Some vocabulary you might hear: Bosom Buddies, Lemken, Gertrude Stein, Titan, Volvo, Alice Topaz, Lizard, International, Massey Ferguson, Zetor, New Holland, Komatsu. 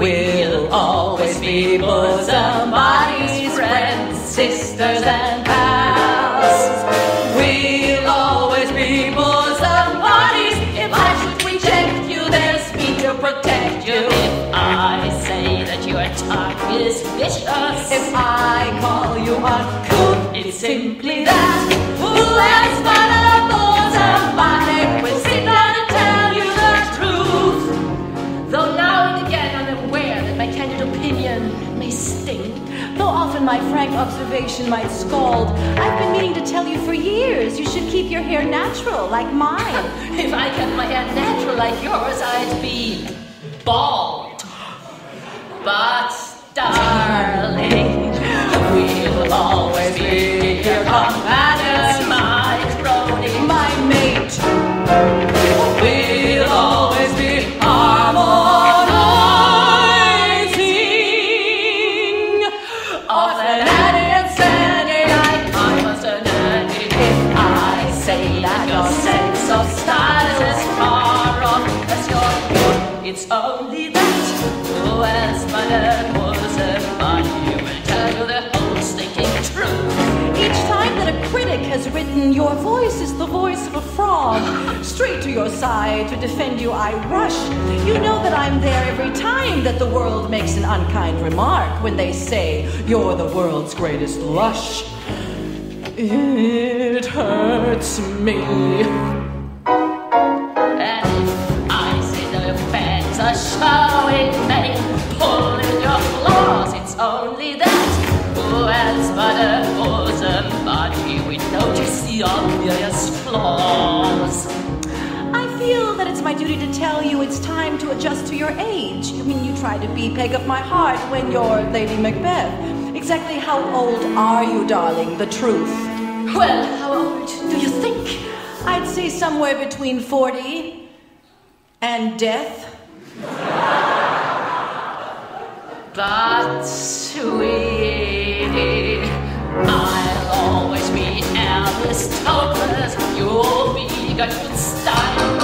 We'll always be bosom buddies, friends, sisters and pals. We'll always be bosom buddies. If I should reject you, there's me to protect you. If I say that your tongue is vicious, if I call you uncool, it's simply that. Who else but a bosom buddy will sit down and tell you the truth? Though now and again I'm aware that my candid opinion may sting, though often my frank observation might scald. I've been meaning to tell you for years, you should keep your hair natural like mine. If I kept my hair natural like yours, I'd be bald. But, darling, we'll always be your companions, my crony, my mate. It's only that who else but a bosom buddy will tell you the whole stinking truth. Each time that a critic has written, your voice is the voice of a frog. Straight to your side to defend you I rush. You know that I'm there every time that the world makes an unkind remark when they say you're the world's greatest lush. It hurts me. A showing many pulling your claws. It's only that who else but a bosom buddy would notice the obvious flaws. I feel that it's my duty to tell you it's time to adjust to your age. I mean, you try to be peg of my heart when you're Lady Macbeth. Exactly how old are you, darling? The truth. Well, how old do you think? I'd say somewhere between 40 and death. But sweetie, I'll always be Alice Topaz. You'll be Gertrude Stein.